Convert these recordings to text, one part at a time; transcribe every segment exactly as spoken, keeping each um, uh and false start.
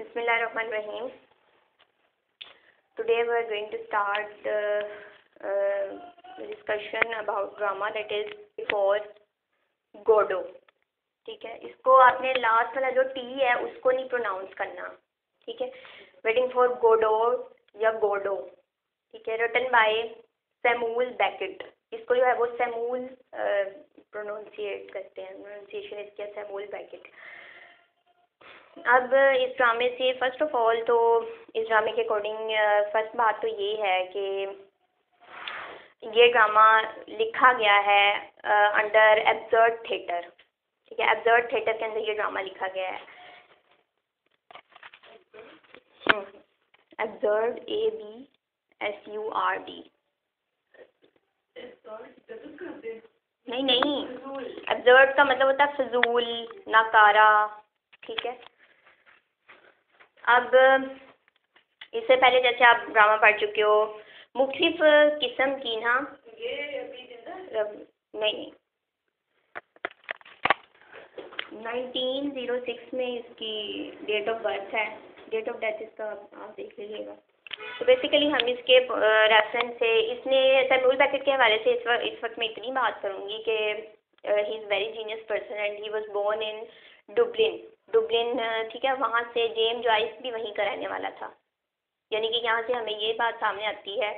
Bismillahirrahmanirrahim. Today we are going to start the uh, discussion about drama that is before Godot. ठीक है, इसको आपने last वाला जो टी है उसको नहीं प्रोनाउंस करना, ठीक है. वेटिंग फॉर गोडोट या गोडो, ठीक है. Written by Samuel Beckett. इसको जो है वो सैमुअल प्रोनाउंसिएट करते हैं, प्रोनाउंसिएशन इसका सैमुअल बैकेट. अब इस ड्रामे से फर्स्ट ऑफ ऑल तो इस ड्रामे के अकॉर्डिंग फर्स्ट बात तो ये है कि ये ड्रामा लिखा गया है अंडर एब्सर्ड थिएटर, ठीक है. एब्सर्ड थिएटर के अंदर ये ड्रामा लिखा गया है. Absurd, A B S U R D. नहीं नहीं, एब्सर्ड का मतलब होता है फजूल, नाकारा, ठीक है. अब इससे पहले जैसे आप ड्रामा पढ़ चुके हो, मुख्तलिफ किस्म की ना ये अभी जिंदा नहीं, नाइनटीन ओ सिक्स में इसकी डेट ऑफ बर्थ है, डेट ऑफ डेथ इसका आप देख लीजिएगा. तो बेसिकली हम इसके रेफरेंस से इसने सैमुअल बैकेट के हवाले से इस वक्त इस वक्त मैं इतनी बात करूँगी कि he is very genius person and he was born in Dublin, Dublin ठीक है. वहाँ से जेम्स जॉयस भी वहीं का रहने वाला था, यानी कि यहाँ से हमें ये बात सामने आती है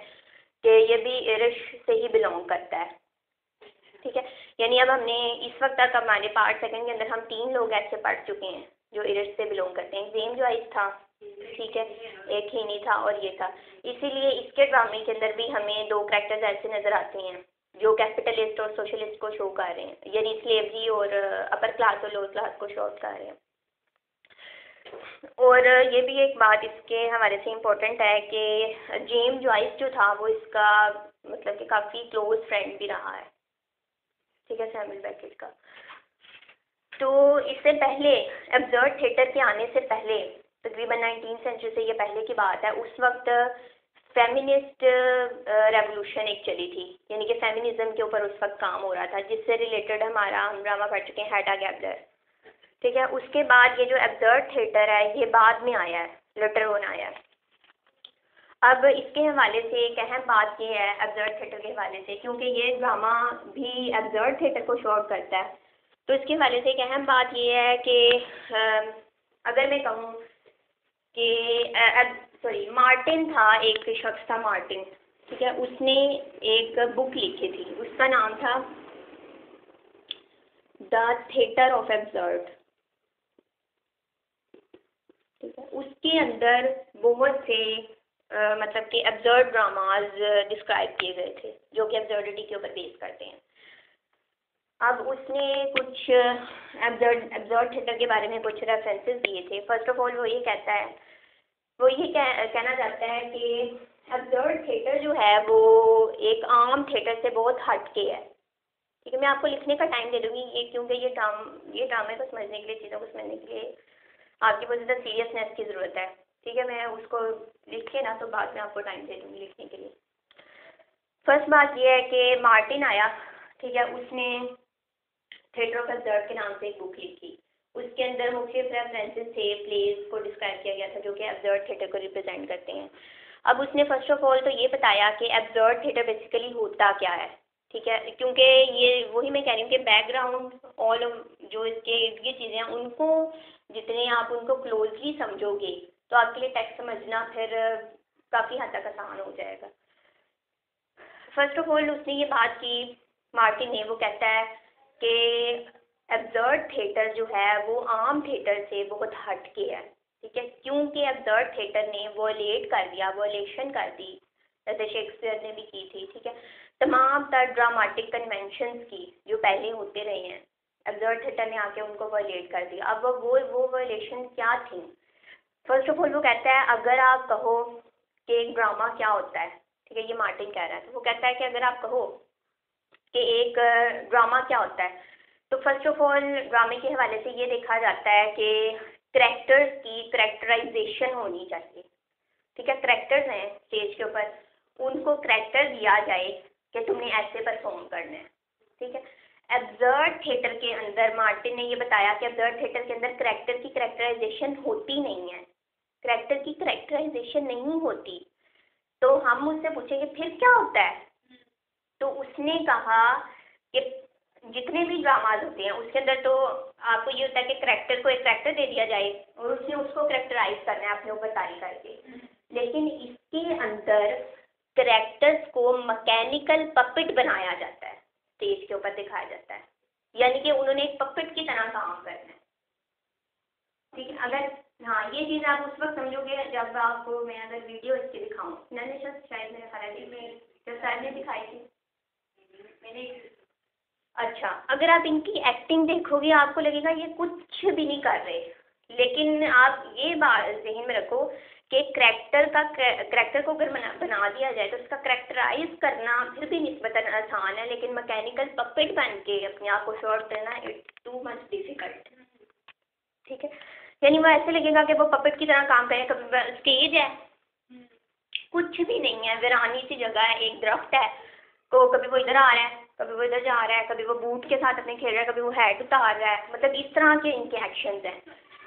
कि ये भी आयरिश से ही बिलोंग करता है, ठीक है. यानी अब हमने इस वक्त तक हमारे पार्ट सेकंड के अंदर हम तीन लोग ऐसे पढ़ चुके हैं जो आयरिश से बिलोंग करते हैं. जेम्स जॉयस था, ठीक है, एक हीनी था और ये था. इसीलिए इसके ड्रामे के अंदर भी हमें दो कैरेक्टर्स ऐसे नज़र आते हैं जो कैपिटलिस्ट और सोशलिस्ट को शो कर रहे हैं, यानी स्लेवरी और अपर क्लास और लोअर क्लास को शो कर रहे हैं. और ये भी एक बात इसके हमारे से इम्पोर्टेंट है कि जेम्स जॉयस जो था वो इसका मतलब कि काफ़ी क्लोज फ्रेंड भी रहा है, ठीक है, सैमुअल बैकेट का. तो इससे पहले एब्सर्ड थिएटर के आने से पहले तकरीबन नाइनटीन सेंचुरी से ये पहले की बात है, उस वक्त फेमिनिस्ट रेवोल्यूशन एक चली थी, यानी कि फेमिनिज्म के ऊपर उस वक्त काम हो रहा था, जिससे रिलेटेड हमारा हम ड्रामा पढ़ चुके हैं हेडा गैबलर, ठीक है. उसके बाद ये जो एब्सर्ड थिएटर है ये बाद में आया है, लेटर ऑन आया है. अब इसके हवाले से एक अहम बात ये है एब्सर्ड थिएटर के हवाले से, क्योंकि ये ड्रामा भी एब्सर्ड थिएटर को शॉर्ट करता है, तो इसके हवाले से एक अहम बात ये है कि अगर मैं कहूँ कि सॉरी मार्टिन था, एक शख्स था मार्टिन, ठीक है, उसने एक बुक लिखी थी, उसका नाम था द थिएटर ऑफ एब्सर्ड, ठीक है. उसके अंदर बहुत से आ, मतलब कि एब्सर्ड ड्रामाज डिस्क्राइब किए गए थे जो कि एब्सर्डिटी के ऊपर बेस करते हैं. अब उसने कुछ एब्सर्ड एब्सर्ड थिएटर के बारे में कुछ रेफरेंसेस दिए थे. फर्स्ट ऑफ ऑल वो ये कहता है, वो ये कह, कहना चाहता है कि एब्सर्ड थिएटर जो है वो एक आम थिएटर से बहुत हटके है, ठीक है. मैं आपको लिखने का टाइम दे दूँगी ये, क्योंकि ये ड्राम ये ड्रामे को समझने के लिए, चीज़ों को समझने के लिए आपकी बहुत ज़्यादा सीरियसनेस की ज़रूरत है, ठीक है. मैं उसको लिख के ना तो बाद में आपको टाइम दे दूँगी लिखने के लिए. फर्स्ट बात यह है कि मार्टिन आया, ठीक है, उसने थिएटर ऑफ एब्सर्ड के नाम से एक बुक लिखी. उसके अंदर मुख्य रेफरेंसेस थे, प्लेस को डिस्क्राइब किया गया था जो कि एब्सर्ड थिएटर को रिप्रेजेंट करते हैं. अब उसने फर्स्ट ऑफ ऑल तो ये बताया कि एब्सर्ड थिएटर बेसिकली होता क्या है, ठीक है, क्योंकि ये वही मैं कह रही हूँ कि बैकग्राउंड ऑल जो इसके ये चीज़ें हैं उनको जितने आप उनको क्लोजली समझोगे तो आपके लिए टेक्स्ट समझना फिर काफ़ी हद तक आसान हो जाएगा. फर्स्ट ऑफ ऑल उसने ये बात की मार्टिन ने, वो कहता है कि एब्सर्ड थिएटर जो है वो आम थिएटर से बहुत हट के है, ठीक है, क्योंकि एब्सर्ड थिएटर ने वॉलेट कर दिया, वॉलेशन कर दी, जैसे शेक्सपियर ने भी की थी, ठीक है, तमाम तर ड्रामेटिक कन्वेंशंस की जो पहले होते रहे हैं एब्सर्ड थिएटर ने आके उनको वायलेट कर दिया. अब वो वो वो वायलेशन क्या थी? फर्स्ट ऑफ ऑल वो कहता है अगर आप कहो कि एक ड्रामा क्या होता है, ठीक है, ये मार्टिन कह रहा है, तो वो कहता है कि अगर आप कहो कि एक ड्रामा क्या होता है तो फर्स्ट ऑफ ऑल ड्रामे के हवाले से ये देखा जाता है कि करैक्टर्स की करैक्टराइजेशन होनी चाहिए, ठीक है. करैक्टर्स हैं स्टेज के ऊपर, उनको करैक्टर दिया जाए कि तुमने ऐसे परफॉर्म करना है, ठीक है. एब्सर्ड थिएटर के अंदर मार्टिन ने ये बताया कि एब्सर्ड थिएटर के अंदर करैक्टर की करैक्टराइजेशन होती नहीं है, करेक्टर की करेक्टराइजेशन नहीं होती, तो हम उससे पूछेंगे फिर क्या होता है। तो उसने कहा कि जितने भी ड्रामाज होते हैं उसके अंदर तो आपको ये होता है कि करेक्टर को एक करेक्टर दे दिया जाए और उसने उसको करेक्टराइज करना है अपने ऊपर तारी करके, लेकिन इसके अंदर करेक्टर्स को मैकेनिकल पपेट बनाया जाता है, स्टेज के ऊपर दिखाया जाता है, यानी कि उन्होंने एक पपेट की तरह काम करना है। ठीक है, अगर हाँ ये चीज़ आप उस वक्त समझोगे जब आपको मैं अगर वीडियो इसकी दिखाऊँ, मैंने शायद शायद मेरे हालांकि मैं जब शायद ने दिखाई थी मैंने। अच्छा, अगर आप इनकी एक्टिंग देखोगे आपको लगेगा ये कुछ भी नहीं कर रहे, लेकिन आप ये बात जहन में रखो कि करैक्टर का करैक्टर को अगर बना, बना दिया जाए तो उसका करैक्टराइज करना फिर भी निस्बतन आसान है, लेकिन मैकेनिकल पपेट बन के अपने आप को शॉर्ट करना इट्स टू मच डिफिकल्ट। ठीक है, यानी वो ऐसे लगेगा कि वो पपेट की तरह काम करें। कभी स्टेज है, कुछ भी नहीं है, वीरानी सी जगह है, एक दरख्त है, तो कभी वो इधर आ रहा है, कभी वो इधर जा रहा है, कभी वो बूट के साथ अपने खेल रहा है, कभी वो हैट उतार रहा है, मतलब इस तरह के इनके एक्शंस हैं।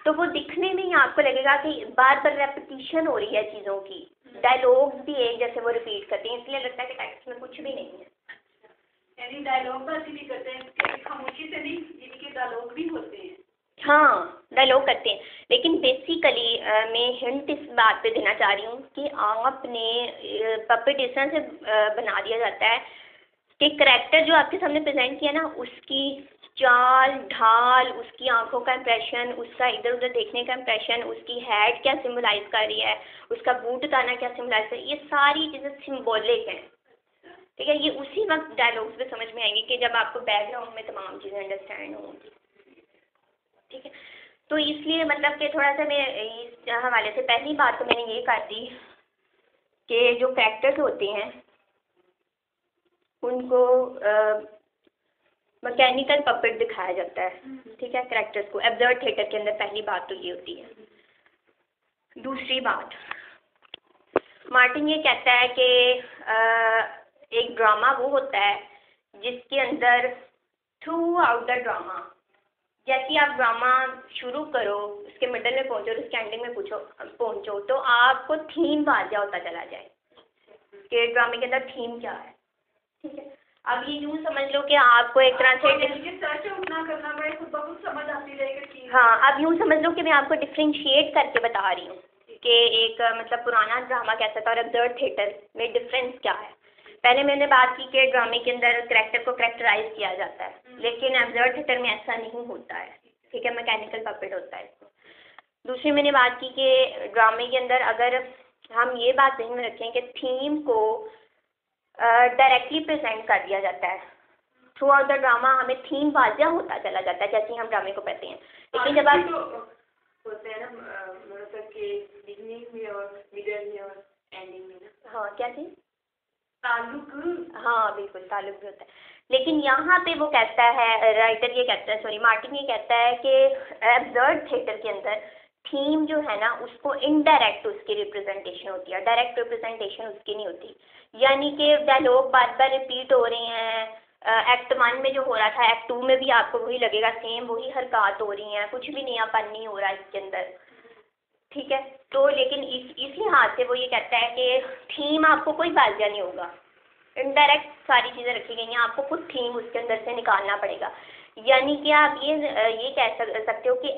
तो वो दिखने में ही आपको लगेगा कि बार बार रेपिटिशन हो रही है चीज़ों की, डायलॉग्स भी एक जैसे वो रिपीट करते हैं, इसलिए लगता है कि टेक्स्ट में कुछ भी नहीं है। यानी डायलॉग बात भी करते हैं, खामोशी से नहीं, जिनके डायलॉग भी होते हैं। हाँ, डायलॉग करते हैं, लेकिन बेसिकली मैं हिंट इस बात पे देना चाह रही हूँ कि आपने पपेट इस तरह से बना दिया जाता है कि करैक्टर जो आपके सामने प्रेजेंट किया ना, उसकी चाल ढाल, उसकी आंखों का इम्प्रेशन, उसका इधर उधर देखने का इम्प्रेशन, उसकी हैड क्या सिम्बलाइज कर रही है, उसका बूट उतारना क्या सिम्बलाइज कर रही है, ये सारी चीज़ें सिम्बॉलिक हैं। ठीक है, ये उसी वक्त डायलॉग्स में समझ में आएंगे कि जब आपको बैकग्राउंड में तमाम चीज़ें अंडरस्टैंड होंगी। ठीक है, तो इसलिए मतलब कि थोड़ा सा मैं इस हवाले से पहली बात तो मैंने ये कर दी कि जो करैक्टर्स होते हैं उनको मैकेनिकल पपेट दिखाया जाता है। ठीक है, करैक्टर्स को एब्सर्ड थिएटर के अंदर पहली बात तो ये होती है। दूसरी बात, मार्टिन ये कहता है कि आ, एक ड्रामा वो होता है जिसके अंदर थ्रू आउट द ड्रामा, जैसे आप ड्रामा शुरू करो, उसके मिडल में पहुंचो, उसके एंडिंग में पूछो पहुंचो, तो आपको थीम वाज़ा होता चला जाए कि ड्रामे के अंदर थीम क्या है। ठीक है, अब ये यूँ समझ लो कि आपको एक तरह से हाँ अब यूँ समझ लो कि मैं आपको डिफ्रेंशिएट करके बता रही हूँ कि एक मतलब पुराना ड्रामा कैसा था और एब्सर्ड थिएटर में डिफरेंस क्या है। पहले मैंने बात की कि ड्रामे के अंदर करैक्टर को करैक्टराइज किया जाता है, लेकिन एब्सर्ड थिएटर में ऐसा नहीं होता है। ठीक है, मैकेनिकल पपेट होता है इसको। दूसरी मैंने बात की कि ड्रामे के अंदर अगर हम ये बात ध्यान में रखें कि थीम को डायरेक्टली प्रेजेंट कर दिया जाता है, थ्रू आउट द ड्रामा हमें थीम वाज़ा होता चला जाता है जैसे हम ड्रामे को कहते हैं, लेकिन जब आप होते हैं ना हाँ क्या थी तालुक, हाँ बिल्कुल तालुक भी होता है, लेकिन यहाँ पे वो कहता है राइटर ये कहता है सॉरी मार्टिन ये कहता है कि एब्सर्ड थिएटर के अंदर थीम जो है ना उसको इनडायरेक्ट उसकी रिप्रेजेंटेशन होती है, डायरेक्ट रिप्रेजेंटेशन उसकी नहीं होती। यानी कि डायलॉग बार बार रिपीट हो रहे हैं, एक्ट वन में जो हो रहा था एक्ट टू में भी आपको वही लगेगा, सेम वही हरकत हो रही हैं, कुछ भी नयापन नहीं हो रहा इसके अंदर। ठीक है, तो लेकिन इस इस लिहाज से वो ये कहता है कि थीम आपको कोई वाज़ा नहीं होगा, इनडायरेक्ट सारी चीज़ें रखी गई हैं, आपको खुद थीम उसके अंदर से निकालना पड़ेगा। यानी कि आप ये ये कह सकते हो कि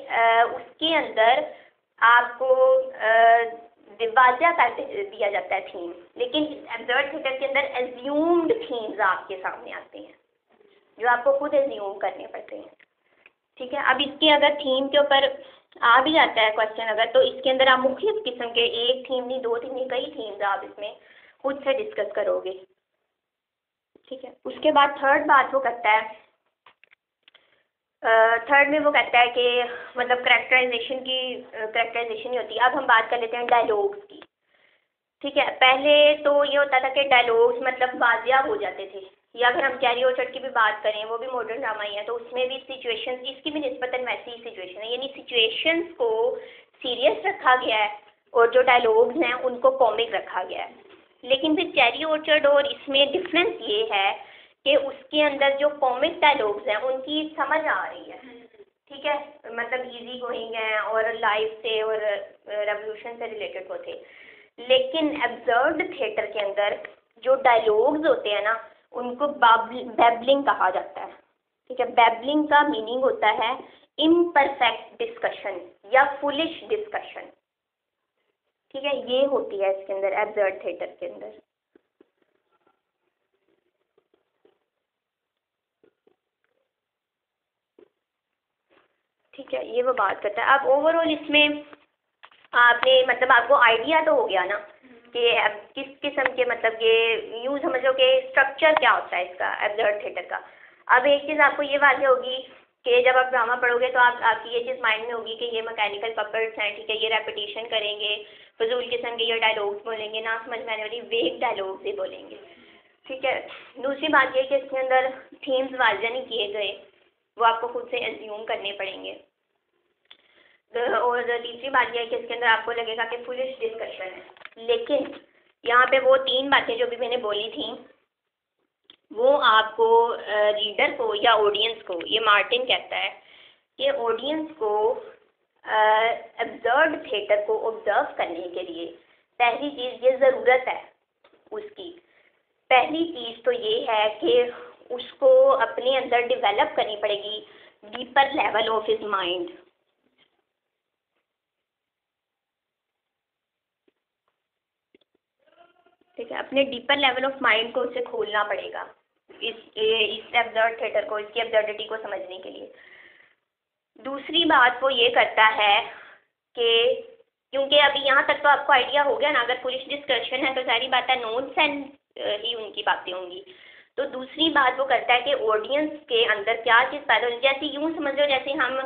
उसके अंदर आपको वाज़ा कर दिया जाता है थीम, लेकिन एब्सर्ड थिएटर के अंदर एज्यूम्ड थीम्स आपके सामने आते हैं जो आपको खुद एज्यूम करने पड़ते हैं। ठीक है, अब इसके अगर थीम के ऊपर आ भी जाता है क्वेश्चन अगर, तो इसके अंदर आप मुख्य किस्म के एक थीम नहीं, दो थीम नहीं, कई थीम्स आप इसमें खुद से डिस्कस करोगे। ठीक है, उसके बाद थर्ड बात वो करता है, थर्ड में वो कहता है कि मतलब करैक्टराइजेशन की करैक्टराइजेशन ही होती है। अब हम बात कर लेते हैं डायलॉग्स की। ठीक है, पहले तो ये होता था कि डायलॉग्स मतलब वाजिया हो जाते थे, या अगर हम चेरी ऑर्चर्ड की भी बात करें, वो भी मॉडर्न ड्रामा ही है, तो उसमें भी सिचुएशन इसकी भी निस्बतन वैसी ही सिचुएशन है, यानी सिचुएशंस को सीरियस रखा गया है और जो डायलॉग्स हैं उनको कॉमिक रखा गया है। लेकिन फिर चेरी ऑर्चर्ड और इसमें डिफरेंस ये है कि उसके अंदर जो कॉमिक डायलॉग्स हैं उनकी समझ आ रही है। ठीक है, मतलब ईजी गोइंग है और लाइफ से और रेवोल्यूशन से रिलेटेड होते, लेकिन एब्सर्ड थिएटर के अंदर जो डायलॉग्स होते हैं ना उनको बैबलिंग कहा जाता है, ठीक है। बैबलिंग का मीनिंग होता है इम्परफेक्ट डिस्कशन या फुलिश डिस्कशन, ठीक है। ये होती है इसके अंदर एब्सर्ड थिएटर के अंदर। ठीक है, ये वो बात करता है। अब ओवरऑल इसमें आपने मतलब आपको आइडिया तो हो गया ना कि किस किस्म के मतलब ये यूँ समझ लो कि स्ट्रक्चर क्या होता है इसका एब्सर्ड थिएटर का। अब एक चीज़ आपको ये वाली होगी कि जब आप ड्रामा पढ़ोगे तो आप आपकी ये चीज़ माइंड में होगी कि ये मैकेनिकल कपल्स हैं, ठीक है, ये रेपिटेशन करेंगे, फजूल किस्म के ये डायलॉग्स बोलेंगे, ना समझ में आने वाली वेग डायलॉग्स ही बोलेंगे, ठीक है। दूसरी बात ये कि इसके अंदर थीम्स वाजह नहीं किए गए, वो आपको खुद से एज्यूम करने पड़ेंगे। और तीसरी बात यह है कि इसके अंदर आपको लगेगा कि फुलिश डिस्कशन है, लेकिन यहाँ पे वो तीन बातें जो भी मैंने बोली थी वो आपको रीडर को या ऑडियंस को, ये मार्टिन कहता है कि ऑडियंस को एब्सर्ड थिएटर को ऑब्जर्व करने के लिए पहली चीज़ ये ज़रूरत है उसकी, पहली चीज़ तो ये है कि उसको अपने अंदर डेवलप करनी पड़ेगी deeper level of his mind. ठीक है, अपने डीपर लेवल ऑफ माइंड को उसे खोलना पड़ेगा इस इस एब्सर्ड थिएटर को, इसकी एब्सर्डिटी को समझने के लिए। दूसरी बात वो ये करता है कि क्योंकि अभी यहाँ तक तो आपको आइडिया हो गया ना, अगर पुलिस डिस्कशन है तो सारी बातें नोट्स एंड ही उनकी बातें होंगी। तो दूसरी बात वो करता है कि ऑडियंस के अंदर क्या चीज़ पैदा होती है, जैसे यूँ समझ लो जैसे हम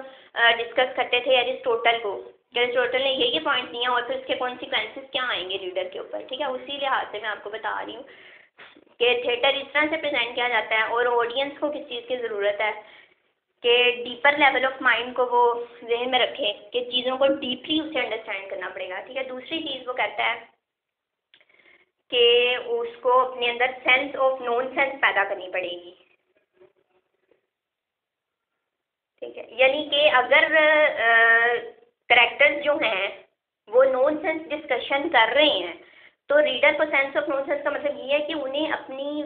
डिस्कस करते थे एरिस्टोटल को, एरिस्टोटल ने ये ये पॉइंट दिया और फिर उसके कॉन्सिक्वेंसेस क्या आएंगे रीडर के ऊपर, ठीक है। उसी लिहाज से मैं आपको बता रही हूँ कि थिएटर इस तरह से प्रेजेंट किया जाता है और ऑडियंस को किस चीज़ की ज़रूरत है कि डीपर लेवल ऑफ माइंड को वो जहन में रखे कि चीज़ों को डीपली उसे अंडरस्टैंड करना पड़ेगा, ठीक है। दूसरी चीज़ वो कहता है कि उसको अपने अंदर सेंस ऑफ नॉन सेंस पैदा करनी पड़ेगी, ठीक है। यानी कि अगर करेक्टर्स जो हैं वो नॉन सेंस डिस्कशन कर रहे हैं तो रीडर को सेंस ऑफ नॉन सेंस का मतलब ये है कि उन्हें अपनी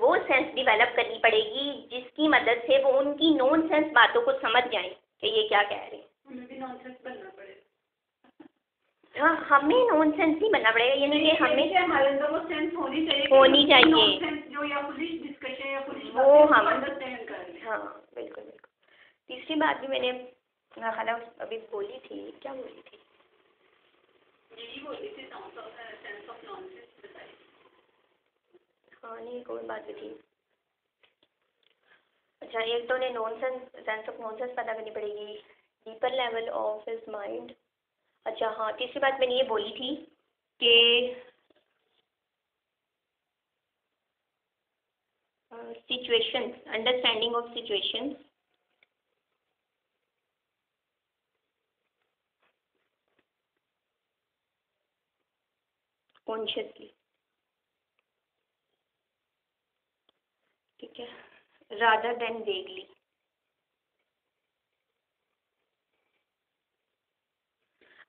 वो सेंस डिवेलप करनी पड़ेगी जिसकी मदद से वो उनकी नॉन सेंस बातों को समझ जाएं कि ये क्या कह रहे हैं। उन्हें भी नॉन सेंस बनना पड़ेगा। हाँ, हमें नॉन सेंस नहीं बनना पड़ेगा, यानी कि हमें हमारे अंदर वो सेंस होनी चाहिए होनी चाहिए नॉन सेंस जो या पुलिस डिस्कशन या पुलिस वो हम अंडरस्टैंड कर लें। हाँ, बिल्कुल बिल्कुल। तीसरी बात भी मैंने ना खाला अभी बोली थी, क्या बोली थी, यही बोली थी, सेंस ऑफ नॉन सेंस बताई। हाँ, नहीं कोई बात भी थी। अच्छा, एक तो उन्हें nonsense sense of nonsense पता करनी पड़ेगी deeper level of his mind. अच्छा हाँ, तीसरी बात मैंने ये बोली थी कि situations, understanding of situations, consciously, ठीक है, रादर देन वेगली।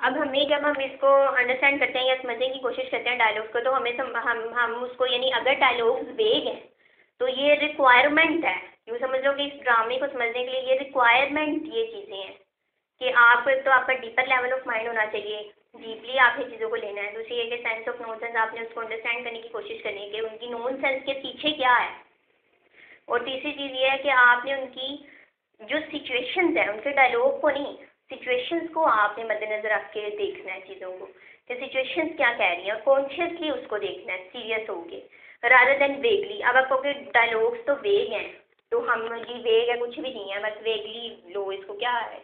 अब हमें जब हम इसको अंडरस्टैंड करते हैं या समझने की कोशिश करते हैं डायलॉग्स को तो हमें सम, हम हम उसको यानी अगर डायलॉग्स वेग हैं तो ये रिक्वायरमेंट है, यूँ समझ लो कि इस ड्रामे को समझने के लिए ये रिक्वायरमेंट ये चीज़ें हैं कि आप तो आपका डीपर लेवल ऑफ माइंड होना चाहिए, डीपली आप ये चीज़ों को लेना है। दूसरी ये कि सेंस ऑफ नॉन सेंस आपने उसको अंडरस्टैंड करने की कोशिश करनी है कि उनकी नॉन सेंस के पीछे क्या है। और तीसरी चीज़ ये है कि आपने उनकी जो सिचुएशंस हैं उनके डायलॉग को नहीं, सिचुएशंस को आपने मद्देनजर रख के देखना है चीज़ों को कि सिचुएशंस क्या कह रही हैं, और कॉन्शियसली उसको देखना है सीरियस होके, रादर देन वेगली। अब आप कहोगे डायलॉग्स तो वेग हैं तो हम जी वेग है कुछ भी नहीं है, बस वेगली लो, इसको क्या है,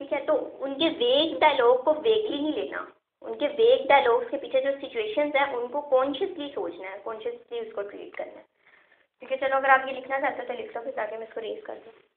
ठीक है। तो उनके वेग डायलॉग को वेगली नहीं लेना, उनके वेग डायलॉग्स के पीछे जो सिचुएशंस हैं उनको कॉन्शियसली सोचना है, कॉन्शियसली उसको ट्रीट करना है, ठीक है। चलो अगर आप ये लिखना चाहते हो तो लिख लो, फिर ताकि मैं इसको रेज कर दूँ।